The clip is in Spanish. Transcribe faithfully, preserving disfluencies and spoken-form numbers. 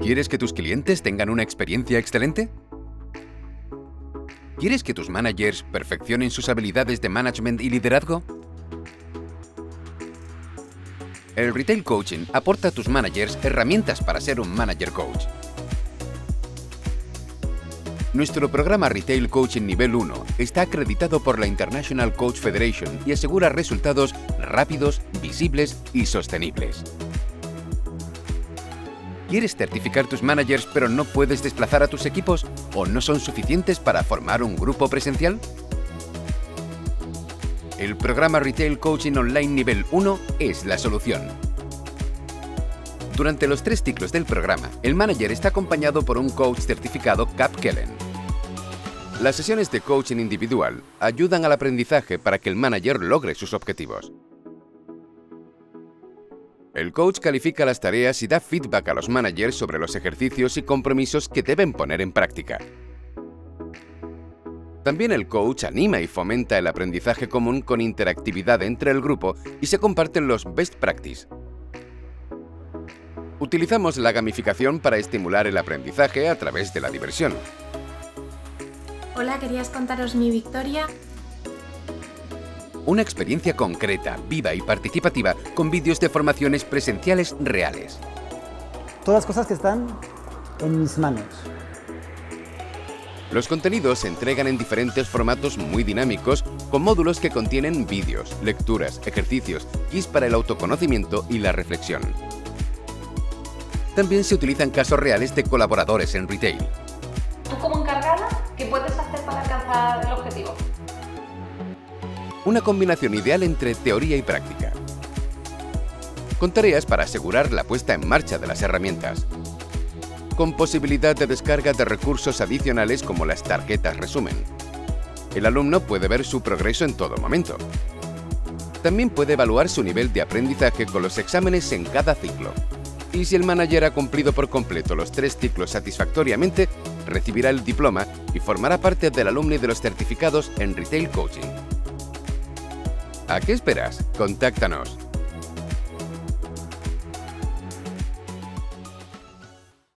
¿Quieres que tus clientes tengan una experiencia excelente? ¿Quieres que tus managers perfeccionen sus habilidades de management y liderazgo? El Retail Coaching aporta a tus managers herramientas para ser un manager coach. Nuestro programa Retail Coaching Nivel uno está acreditado por la International Coach Federation y asegura resultados rápidos, visibles y sostenibles. ¿Quieres certificar tus managers pero no puedes desplazar a tus equipos o no son suficientes para formar un grupo presencial? El programa Retail Coaching Online Nivel uno es la solución. Durante los tres ciclos del programa, el manager está acompañado por un coach certificado CapKelenn. Las sesiones de coaching individual ayudan al aprendizaje para que el manager logre sus objetivos. El coach califica las tareas y da feedback a los managers sobre los ejercicios y compromisos que deben poner en práctica. También el coach anima y fomenta el aprendizaje común con interactividad entre el grupo y se comparten los best practices. Utilizamos la gamificación para estimular el aprendizaje a través de la diversión. Hola, ¿querías contaros mi victoria? Una experiencia concreta, viva y participativa con vídeos de formaciones presenciales reales. Todas las cosas que están en mis manos. Los contenidos se entregan en diferentes formatos muy dinámicos con módulos que contienen vídeos, lecturas, ejercicios, kits para el autoconocimiento y la reflexión. También se utilizan casos reales de colaboradores en retail. Tú como encargada, ¿qué puedes hacer para alcanzar el objetivo? Una combinación ideal entre teoría y práctica. Con tareas para asegurar la puesta en marcha de las herramientas. Con posibilidad de descarga de recursos adicionales como las tarjetas resumen. El alumno puede ver su progreso en todo momento. También puede evaluar su nivel de aprendizaje con los exámenes en cada ciclo. Y si el manager ha cumplido por completo los tres ciclos satisfactoriamente, recibirá el diploma y formará parte del alumni de los certificados en Retail Coaching. ¿A qué esperas? Contáctanos.